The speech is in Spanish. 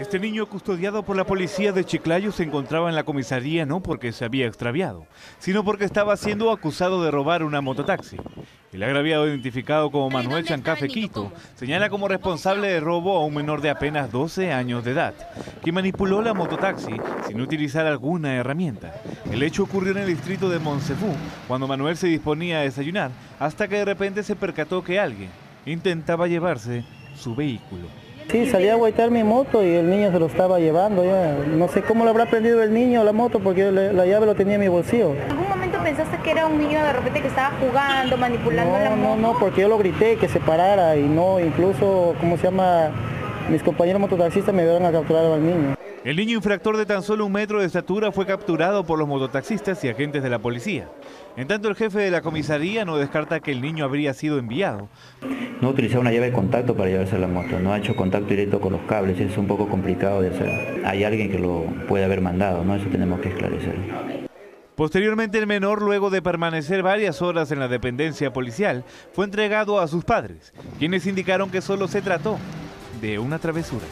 Este niño custodiado por la policía de Chiclayo se encontraba en la comisaría no porque se había extraviado, sino porque estaba siendo acusado de robar una mototaxi. El agraviado, identificado como Manuel Chancafe Quito, señala como responsable de robo a un menor de apenas 12 años de edad, que manipuló la mototaxi sin utilizar alguna herramienta. El hecho ocurrió en el distrito de Monsefú, cuando Manuel se disponía a desayunar, hasta que de repente se percató que alguien intentaba llevarse su vehículo. Sí, salí a guaitar mi moto y el niño se lo estaba llevando. No sé cómo lo habrá prendido el niño la moto, porque la llave lo tenía en mi bolsillo. ¿En algún momento pensaste que era un niño de repente que estaba jugando, manipulando la moto? No, porque yo lo grité que se parara y no, incluso, mis compañeros mototaxistas me vieron a capturar al niño. El niño infractor de tan solo 1 metro de estatura fue capturado por los mototaxistas y agentes de la policía. En tanto, el jefe de la comisaría no descarta que el niño habría sido enviado. No utilizaba una llave de contacto para llevarse la moto, no ha hecho contacto directo con los cables, es un poco complicado de hacer. Hay alguien que lo puede haber mandado, ¿no? Eso tenemos que esclarecer. Posteriormente, el menor, luego de permanecer varias horas en la dependencia policial, fue entregado a sus padres, quienes indicaron que solo se trató de una travesura.